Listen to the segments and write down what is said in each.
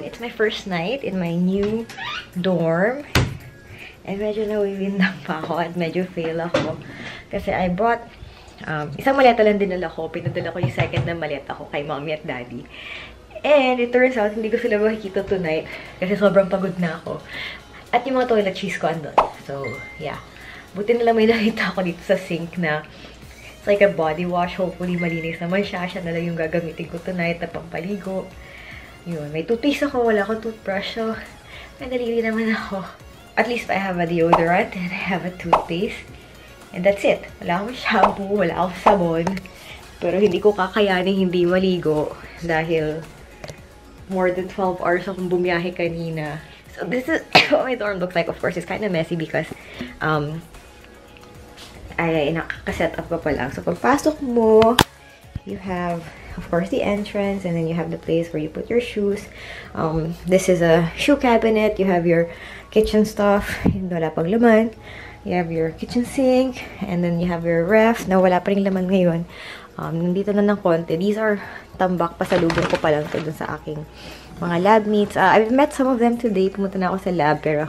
It's my first night in my new dorm. And medyo nawiwindang pa ako at medyo fail ako. Kasi I brought, isang maleta lang dinala ko. Pinadala ko yung second na maleta ko kay mommy at daddy. And it turns out, hindi ko sila makikita tonight. Kasi sobrang pagod na ako. At yung mga toiletries ko andun. So, yeah. Buti nalang may nakita ako dito sa sink na it's like a body wash. Hopefully, malinis naman siya. Siya nalang yung gagamitin ko tonight na pampaligo. Yun, may toothpaste ako, wala akong toothbrush, so madalili naman ako. At least I have a deodorant and I have a toothpaste. And that's it. Wala akong shampoo, wala akong sabon. Pero hindi ko kakayanin hindi maligo dahil more than 12 hours akong bumiyahe kanina. So this is what my dorm looks like. Of course, it's kind of messy because ay nakaka-set up pa lang. So pagpasok mo, you have, of course, the entrance, and then you have the place where you put your shoes. This is a shoe cabinet. You have your kitchen stuff. Wala pang laman. You have your kitchen sink, and then you have your ref na wala pa ring laman ngayon. Nandito na ng konti. These are tambak pa sa lubong ko pa lang to dun sa aking mga lab meets. I've met some of them today. Pumunta na ako sa lab, pero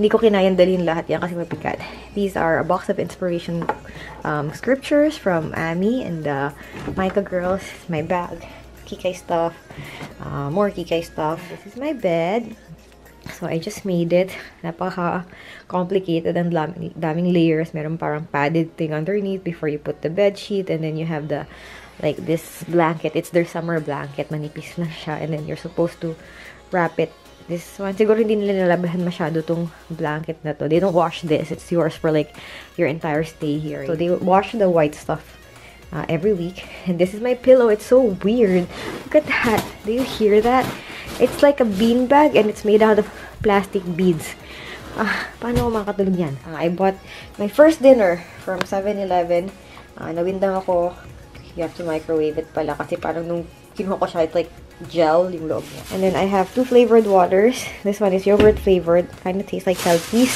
hindi ko kinayang dalhin lahat yan kasi mapikat. These are a box of inspiration scriptures from Ami and the Micah girls. My bag, Kikai stuff, more Kikai stuff. This is my bed. So I just made it. Napaka-complicated and daming layers. Meron parang padded thing underneath before you put the bed sheet, and then you have the like this blanket. It's their summer blanket. Manipis na siya, and then you're supposed to wrap it. This one, siguro hindi nila nalabahan masyado tong blanket na to. They don't wash this. It's yours for like your entire stay here. So they wash the white stuff every week. And this is my pillow. It's so weird. Look at that. Do you hear that? It's like a bean bag and it's made out of plastic beads. Paano ko makatulog yan? I bought my first dinner from 7-Eleven. Nawindang ako. You have to microwave it pala kasi parang nung kinuha ko siya, it's like gel yung loob niya. And then I have two flavored waters. This one is yogurt flavored. Kind of tastes like Celsius.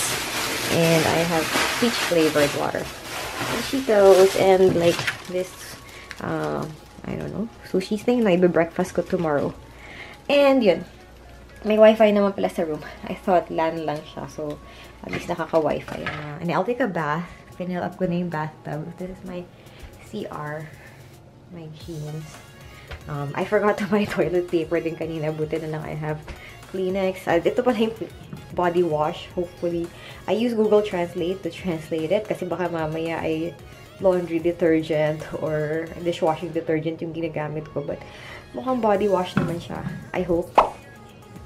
And I have peach flavored water. And Cheetos and like this, I don't know, sushi thing na ibe-breakfast ko tomorrow. And yun, may wifi naman pala sa room. I thought LAN lang siya, so at least nakaka-wifi. And I'll take a bath. Pinil up ko na yung bathtub. This is my CR, my jeans. I forgot to buy toilet paper din kanina. Buti na lang I have Kleenex. Ito pala yung body wash, hopefully. I use Google Translate to translate it kasi baka mamaya ay laundry detergent or dishwashing detergent yung ginagamit ko. But mukhang body wash naman siya. I hope.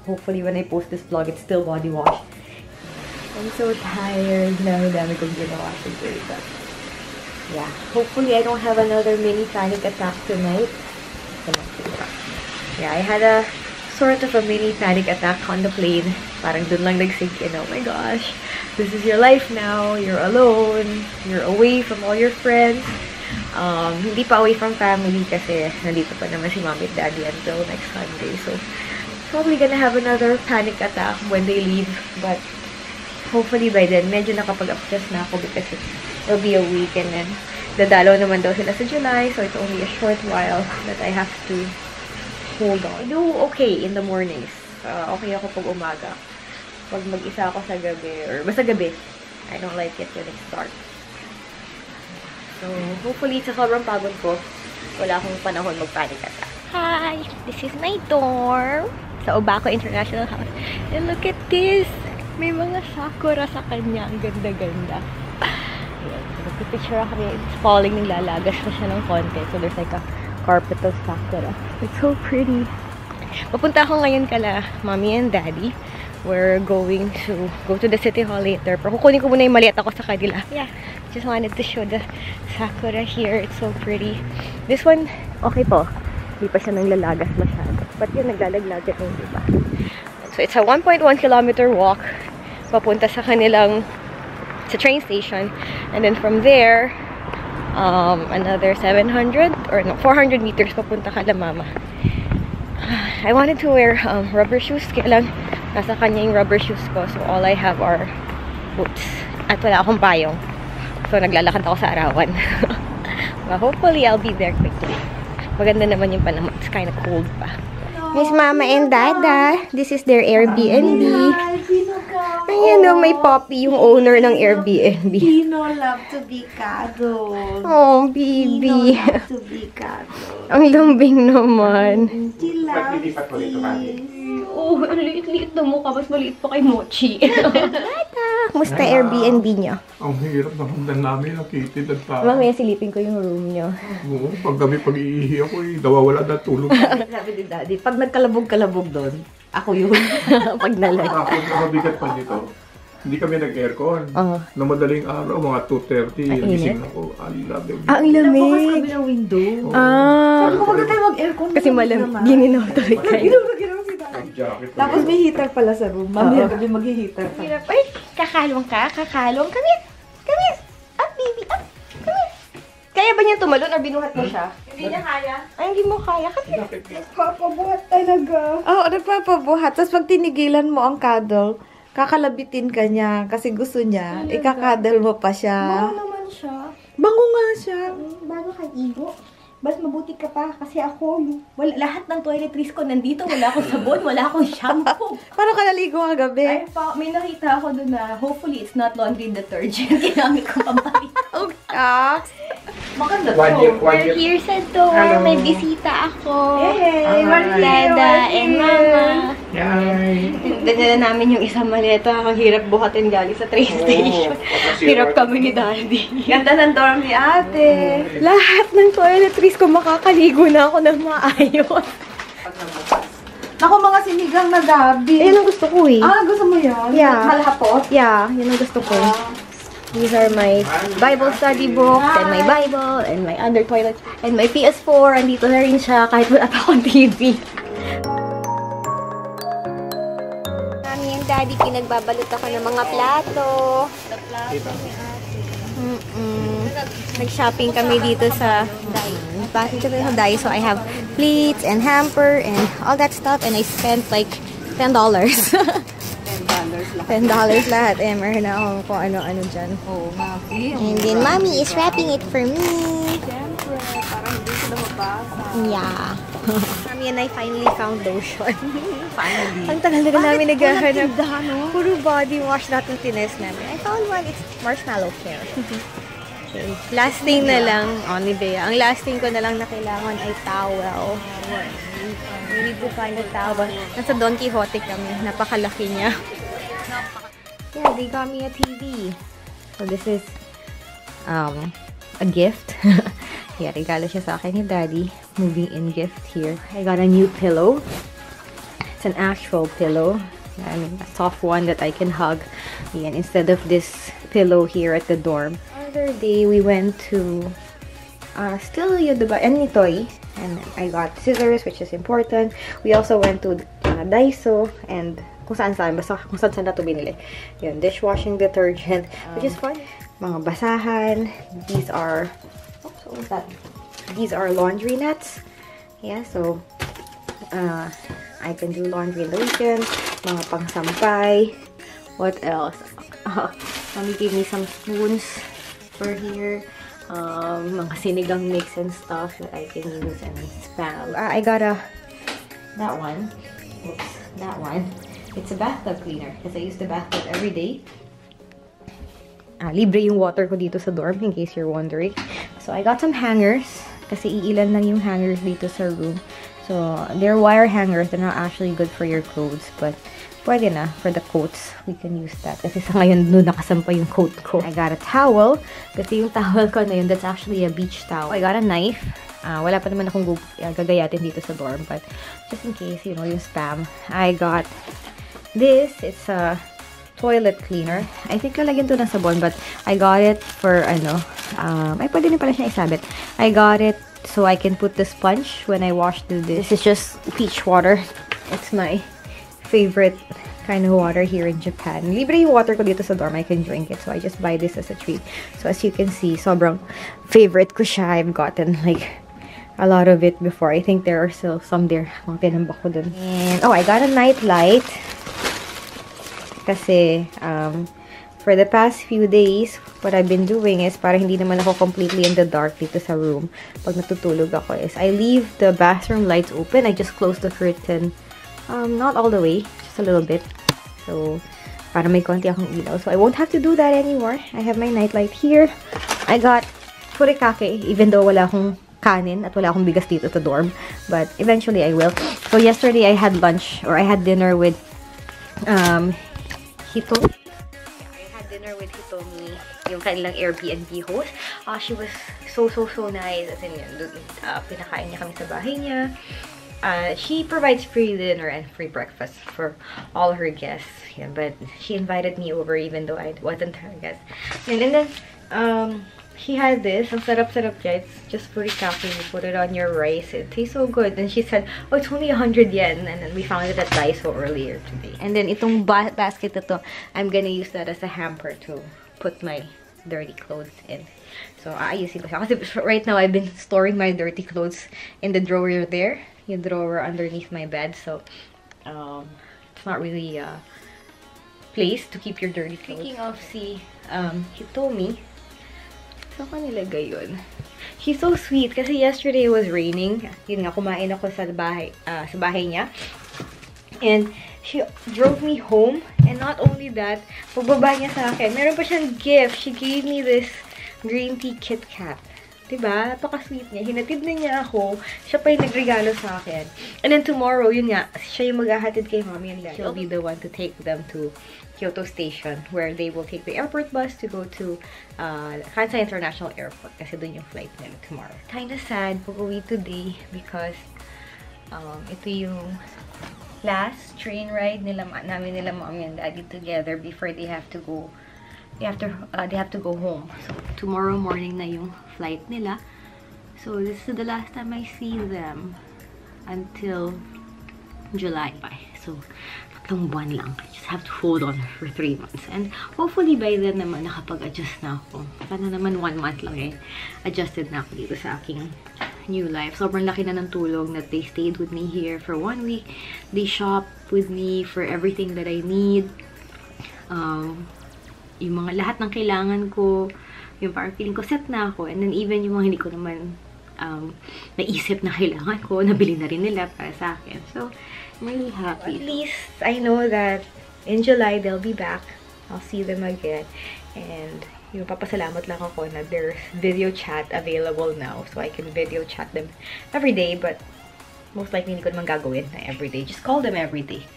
Hopefully, when I post this vlog, it's still body wash. I'm so tired na. Ang dami kong ginawa today. But yeah. Hopefully, I don't have another mini panic attack tonight. Yeah, I had a sort of a mini panic attack on the plane. Parang dun lang nag-sink in. Oh my gosh. This is your life now. You're alone. You're away from all your friends. Hindi pa away from family kasi nandito pa naman si mommy and daddy until next Sunday. So, probably gonna have another panic attack when they leave. But, hopefully by then, medyo nakapag-adjust na ako because it'll be a week and then dadalaw naman daw sila sa July. So, it's only a short while that I have to hold on. I do okay in the mornings. Okay ako pag umaga. Pag mag-isa ako sa gabi, or basta gabi, I don't like it when it's dark. So, hopefully, sa sobrang pagod ko, wala akong panahon mag-panic attack. Hi! This is my dorm sa Obako International House. And look at this! May mga sakura sa kanya. Ang ganda-ganda. Nagpipicture ako kaya. It's falling. Naglalagas na siya ng konti. So, there's like a carpet of sakura. It's so pretty. Papunta ako ngayon kala mommy and daddy. We're going to go to the city hall later. Pero kukunin ko muna yung maleta ko sa kanila. Yeah. Just wanted to show the sakura here. It's so pretty. This one, okay po. Hindi pa siya nanglalagas masyado. But yun, naglalaglag siya ng iba. So, it's a 1.1 kilometer walk papunta sa kanilang sa train station. And then from there, another 700 or no, 400 meters papunta Kalamama. I wanted to wear rubber shoes. Kaya lang, nasa kanya yung rubber shoes ko. So, all I have are boots. At wala akong payong. So, naglalakad ako sa arawan. But hopefully, I'll be there quickly. Maganda naman yung panahon. It's kind of cold pa. Miss Mama and Dada, this is their Airbnb. Ayan o, may Poppy, yung owner ng Airbnb. Pino love to be cuddled. Oh, baby. Pino love to be cuddled. Ang lambing naman. Paglilipat ko dito, Mami. Oh, ang liit-liit na mukha. Mas maliit pa kay Mochi. Dada, musta Airbnb nyo? Ang hirap na hamdan namin. Nakitid at parang. Mamaya silipin ko yung room nyo. Oo, pag gabi pag-iihi ako eh. Dawawala na tulog. Sabi ni Daddy, pag nagkalabog-kalabog doon, ako yun. Pag nalag. Ako, mabigat pa dito. Hindi kami nag-aircon. Na madaling araw, mga 2:30, nagising ako. Ang lamig. Nabukas kami ng window. Sabi ko, maganda tayo mag-aircon. Kasi malamig. Gininaw tayo kayo. Gininaw si Daddy. Tapos may heater pala sa room. Mamaya kami mag-heater pa. Ay, kakalong ka. Kakalong. Come here. Come here. Up, baby. Up. Come here. Kaya ba niya tumalon or binuhat mo siya? Hindi niya kaya. Ay, hindi mo kaya. Kasi nagpapabuhat talaga. Oo, nagpapabuhat. Tapos pag tinigilan mo ang cuddle, kakalabitin ka niya kasi gusto niya. Ikakadal mo pa siya. Bango naman siya. Bango nga siya. Bago ka igo. Mas mabuti ka pa kasi ako, wala, lahat ng toiletries ko nandito. Wala akong sabon, wala akong shampoo. Paano ka naligo kagabi? Ay, pa, may nakita ako doon na hopefully it's not laundry detergent. Ginamit ko pang pakita. Oh, gosh. Maganda to. We're here sa door. May bisita ako. Hey, Marleda and Mama. Yay! Danya na namin yung isang maleta. Ang hirap buhatin galing sa train station. Hirap kami ni Daddy. Ganda ng dorm ni Ate. Lahat ng toiletries ko, makakaligo na ako ng maayos. Naku, mga sinigang na gabi. Yan ang gusto ko eh. Ah, gusto mo yun? Yeah. Malhapot? Yeah, yan ang gusto ko. These are my Bible study book, and my Bible, and my under toilet, and my PS4. Andito na rin siya kahit wala pa akong TV. Mami and Daddy, pinagbabalot ako ng mga plato. Nag-shopping kami dito sa Daiso. So I have plates and hamper and all that stuff, and I spent like $10. $10 lahat. Eh, meron na akong kung ano-ano dyan. Oh, Mami. And then, Mommy is wrapping it for me. Siyempre. Parang hindi sila mabasa. Yeah. Mommy and I finally found lotion. Finally. Ang tagal-tagal namin naghahanap. Puro body wash natin tinest namin. I found one. It's marshmallow care. Okay. Last thing na lang. Oh, Nivea. Ang last thing ko na lang na kailangan ay towel. We need to find a towel. Nasa Don Quixote kami. Napakalaki niya. Yeah, they got me a TV. So this is a gift. Yeah, regalo siya sa akin ni Daddy. Moving in gift here. I got a new pillow. It's an actual pillow. I mean, a soft one that I can hug. Yeah, instead of this pillow here at the dorm. Other day we went to still Yodobashi and Nitoy, and I got scissors, which is important. We also went to Daiso and kung saan na ito binili. Yun, dishwashing detergent, which is fun. Mga basahan. These are, oops, what was that? These are laundry nets. Yeah, so, I can do laundry in the weekend. Mga pangsampay. What else? Mommy gave me some spoons for here. Mga sinigang mix and stuff that I can use and spam. I got that one. Oops, that one. It's a bathtub cleaner because I use the bathtub every day. Libre yung water ko dito sa dorm in case you're wondering. So I got some hangers kasi iilan lang yung hangers dito sa room. So they're wire hangers. They're not actually good for your clothes, but pwede na for the coats. We can use that kasi sa ngayon doon nakasampay yung coat ko. I got a towel kasi yung towel ko na yun, that's actually a beach towel. I got a knife. Wala pa naman akong gagayatin dito sa dorm, but just in case, you know, yung spam. I got this. It's a toilet cleaner. I think lalagyan to ng sabon, but I got it for, ay pwede na pala siya isabit. I got it so I can put the sponge when I wash the dish. This is just peach water. It's my favorite kind of water here in Japan. Libre yung water ko dito sa dorm. I can drink it. So I just buy this as a treat. So as you can see, sobrang favorite ko siya. I've gotten like a lot of it before. I think there are still some there. And oh, I got a night light. Kasi, for the past few days, what I've been doing is para hindi naman ako completely in the dark dito sa room. Pag natutulog ako is I leave the bathroom lights open. I just close the curtain. Not all the way, just a little bit. So, para may konti akong ilaw. So, I won't have to do that anymore. I have my nightlight here. I got furikake, even though wala akong kanin at wala akong bigas dito sa dorm. But, eventually, I will. So, yesterday, I had lunch, or I had dinner with Hito. With Hitomi, yung kanilang Airbnb host. She was so nice. As in, pinakain niya kami sa bahay niya. She provides free dinner and free breakfast for all her guests. Yeah, but she invited me over even though I wasn't her guest. And then, she had this. Ang sarap-sarap niya. It's just furikake. You put it on your rice. It tastes so good. And she said, oh, it's only 100 yen. And then we found it at Daiso earlier today. And then itong basket na to, I'm gonna use that as a hamper to put my dirty clothes in. So, aayusin ko siya. Right now, I've been storing my dirty clothes in the drawer there. Yung drawer underneath my bed. So, it's not really a place to keep your dirty clothes. Speaking of si Hitomi, she's so sweet kasi yesterday it was raining. Yun nga, kumain ako sa bahay niya. And she drove me home. And not only that, pagbaba niya sa akin, meron pa siyang gift. She gave me this green tea Kit Kat. Diba? Napaka-sweet niya. Hinatid na niya ako. Siya pa yung nagregalo sa akin. And then tomorrow, yun nga, siya yung maghahatid kay mommy and dad. She'll be the one to take them to Kyoto Station, where they will take the airport bus to go to Kansai International Airport. Kasi dun yung flight nila tomorrow. Kinda sad pag-uwi today because ito yung last train ride nila mommy and daddy together before they have to go. They have to go home. So, tomorrow morning na yung flight nila. So, this is the last time I see them until July. So, 3 buwan lang. I just have to hold on for 3 months. And hopefully, by then naman, nakapag-adjust na ako. Paano naman 1 month lang eh. Adjusted na ako dito sa aking new life. Sobrang laki na ng tulong that they stayed with me here for 1 week. They shopped with me for everything that I need. Yung mga lahat ng kailangan ko, yung parang feeling ko set na ako, and then even yung mga hindi ko naman naisip na kailangan ko, nabili na rin nila para sa akin. So, I'm really happy. At least, I know that in July, they'll be back. I'll see them again. And, yung papasalamat lang ako na there's video chat available now. So, I can video chat them every day, but most likely hindi ko naman gagawin na every day. Just call them every day.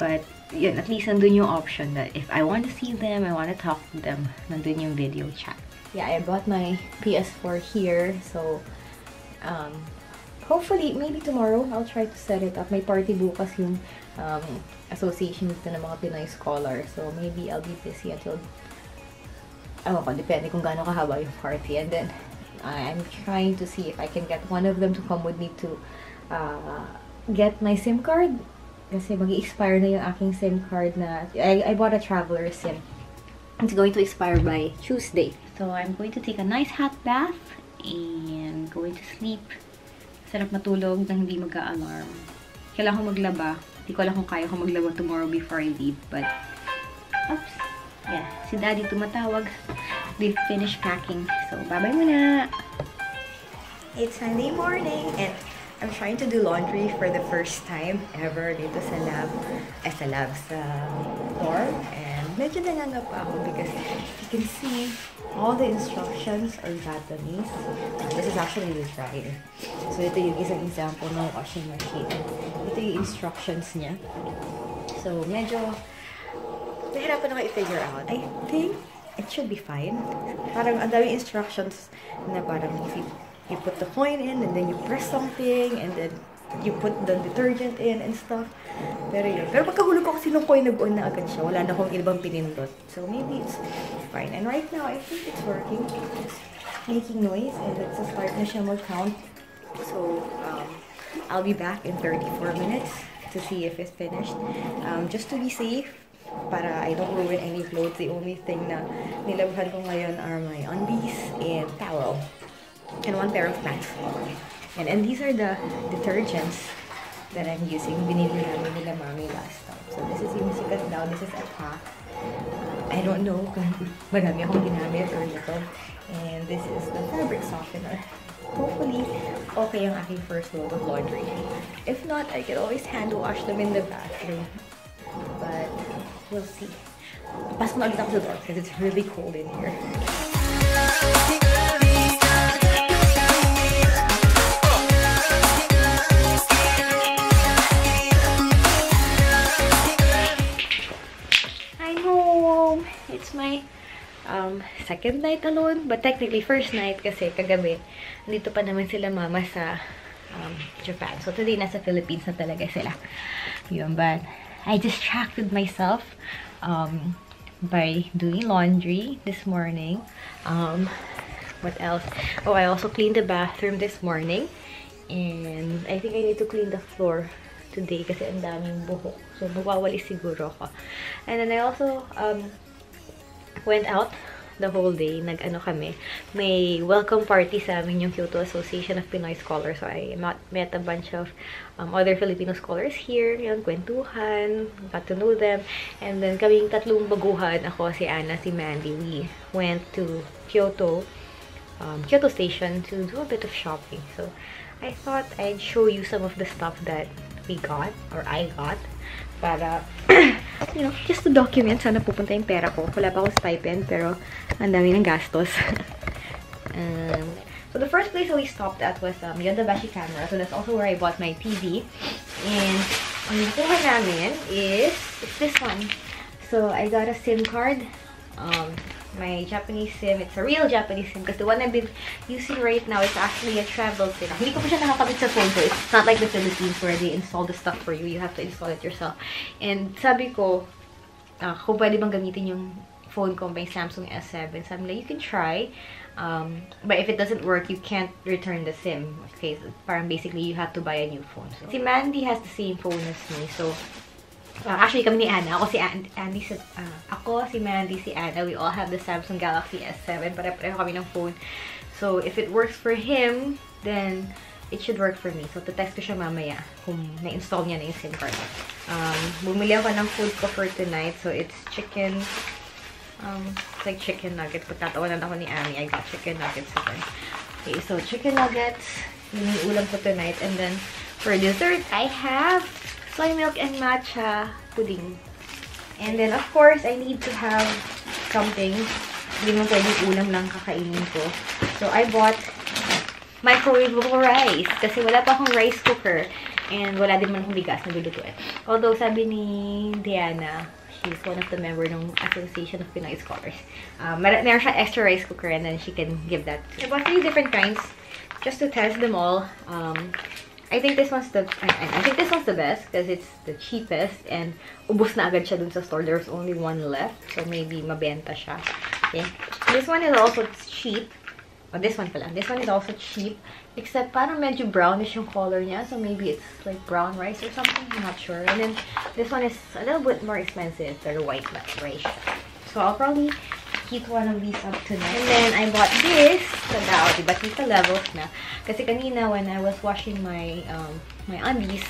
But, yun, at least nandun yung option that if I want to see them, I want to talk to them, nandun yung video chat. Yeah, I bought my PS4 here, so hopefully, maybe tomorrow, I'll try to set it up. May party bukas yung association dito ng mga Pinoy Scholars, so maybe I'll be busy until, ano ko, depende kung gaano kahaba yung party. And then, I'm trying to see if I can get one of them to come with me to get my SIM card. Kasi mag-expire na yung aking SIM card na I bought a traveler SIM. It's going to expire by Tuesday. So, I'm going to take a nice hot bath and going to sleep. Sarap matulog nang hindi mag-a-alarm. Kailangan ko maglaba. Hindi ko alam kung kaya ko maglaba tomorrow before I leave. But, oops. Yeah. Si daddy tumatawag. They finished packing. So, bye-bye muna! It's Sunday morning and I'm trying to do laundry for the first time ever dito sa lab, sa dorm, and medyo nangangapa ako because you can see all the instructions are Japanese. This is actually the dryer. So ito yung isang example ng washing machine. Ito yung instructions niya. So medyo nahirapan ako i-figure out. I think it should be fine. Parang ang daming instructions na parang you put the coin in, and then you press something, and then you put the detergent in, and stuff. Pero yun. Pero pagkahulog ko kasi nung coin, nag-on na agad siya. Wala na akong ibang pinindot. So maybe it's fine. And right now, I think it's working. It's making noise, and it's a start na siya mag-count. So, I'll be back in 34 minutes to see if it's finished. Just to be safe, para I don't ruin any clothes. The only thing na nilabhan ko ngayon are my undies and towel. And one pair of pants. And these are the detergents that I'm using. Binili namin nila mami last time. So this is yung sikat daw. This is a pack. I don't know kung marami akong ginamit or ito. And this is the fabric softener. Hopefully, okay ang aking first load of laundry. If not, I can always hand wash them in the bathroom. But we'll see. Pasok na ulit ako sa door because it's really cold in here. I'm home! It's my second night alone, but technically first night kasi kagabi nandito pa naman sila mama sa Japan. So today nasa Philippines na talaga sila. Yun, but I distracted myself by doing laundry this morning. What else? Oh, I also cleaned the bathroom this morning, and I think I need to clean the floor today kasi ang daming buhok. So mawawali siguro ako. And then I also went out the whole day. Nag-ano kami. May welcome party sa amin yung Kyoto Association of Pinoy Scholars. So I met a bunch of other Filipino scholars here. Yun, kwentuhan. Got to know them. And then kaming tatlong baguhan. Ako, si Anna, si Mandy. We went to Kyoto, Kyoto Station to do a bit of shopping. So I thought I'd show you some of the stuff that we got, or I got, para, you know, just to document saan napupunta yung pera ko. Wala pa akong stipend, pero ang dami ng gastos. So the first place that we stopped at was Yodobashi Camera. So that's also where I bought my TV. And ang nakuha namin is this one. So I got a SIM card. My Japanese SIM. It's a real Japanese SIM because the one I've been using right now is actually a travel SIM. Hindi ko pa siya nakakabit sa phone ko. It's not like the Philippines where they install the stuff for you. You have to install it yourself. And sabi ko, kung pwede bang gamitin yung phone ko, may Samsung S7. Sabi nila, you can try. But if it doesn't work, you can't return the SIM. Okay, so basically, you have to buy a new phone. So, si Mandy has the same phone as me. So, actually, kami ni Anna. Ako, si Mandy, si Anna. We all have the Samsung Galaxy S7. Pare-pareho kami ng phone. So, if it works for him, then it should work for me. So, text ko siya mamaya kung na-install niya na yung SIM card. Bumili ako ng food ko for tonight. So, it's chicken. It's like chicken nuggets. Pagtatawanan ako ni Annie. I got chicken nuggets again. Okay, so chicken nuggets. Yun yung ulam ko tonight. And then, for dessert, I have soy milk and matcha pudding. And then, of course, I need to have something. Hindi mo pwede ulam lang kakainin ko. So, I bought microwavable rice. Kasi wala pa akong rice cooker. And wala din man akong bigas na lulutuin. Although, sabi ni Diana, she's one of the members ng Association of Pinoy Scholars. Meron siya extra rice cooker and then she can give that. I bought 3 different kinds just to test them all. I think this one's the best because it's the cheapest and ubos na agad siya dun sa store. There's only one left, so maybe mabenta siya. Okay. This one is also cheap. Oh, this one pala. This one is also cheap, except parang medyo brownish yung color niya, so maybe it's like brown rice or something. I'm not sure. And then this one is a little bit more expensive, pero white rice. So I'll probably keep one of these up tonight. And then I bought this. Tadao, diba? Tita levels na. Kasi kanina when I was washing my my undies,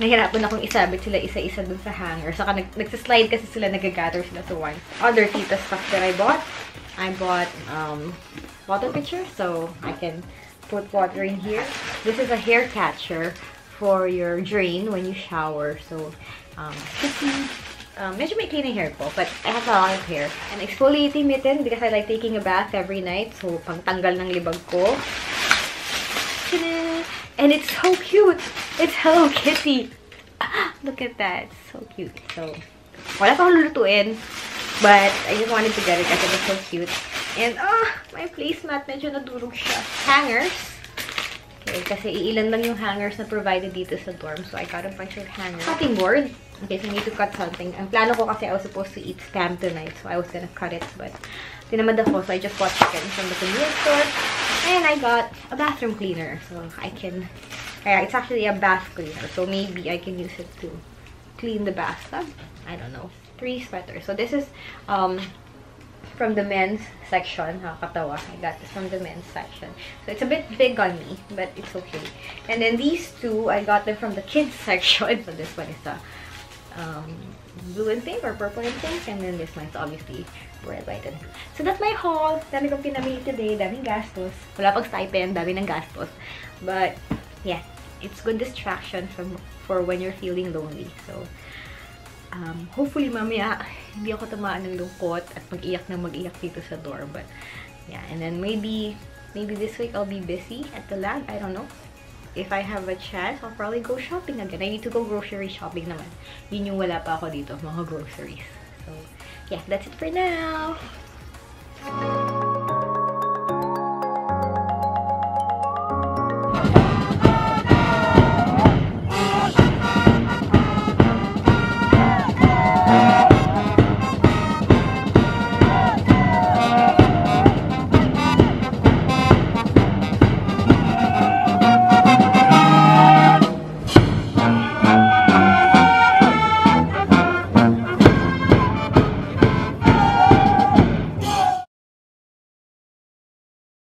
nahirapan akong isabit sila isa-isa dun sa hanger. Saka nagsaslide kasi sila, nag-gather sila to one. Other tita stuff that I bought water pitcher, so I can put water in here. This is a hair catcher for your drain when you shower. So, medyo may cleaning hair ko, but I have a lot of hair. And exfoliating mitten because I like taking a bath every night. So, pangtanggal ng libag ko. And it's so cute! It's Hello Kitty! Look at that! It's so cute. So, wala pa akong lulutuin, but I just wanted to get it because it's so cute. And, my placemat, medyo nadurog siya. Hangers. Okay, kasi iilan lang yung hangers na provided dito sa dorm. So, I got a bunch of hangers. Cutting board. Okay, so I need to cut something. Ang plano ko kasi I was supposed to eat spam tonight, so I was gonna cut it, but tinamad ako, so I just bought chicken from the convenience store. And I got a bathroom cleaner, so I can... Yeah, it's actually a bath cleaner, so maybe I can use it to clean the bathtub. I don't know. 3 sweaters. So this is from the men's section. Nakakatawa. I got this from the men's section. So it's a bit big on me, but it's okay. And then these two, I got them from the kids section. So this one is a blue and pink or purple and pink. And then this one's obviously red, white, and blue. So that's my haul. Dami kong pinamili today. Daming gastos. Wala pang stipend. Dami ng gastos. But yeah, it's good distraction for when you're feeling lonely. So hopefully mamaya hindi ako tamaan ng lungkot at mag-iyak na mag-iyak dito sa door, but yeah. And then maybe this week I'll be busy at the lab. I don't know. If I have a chance, I'll probably go shopping again. I need to go grocery shopping naman. Yun yung wala pa ako dito, mga groceries. So yeah, that's it for now.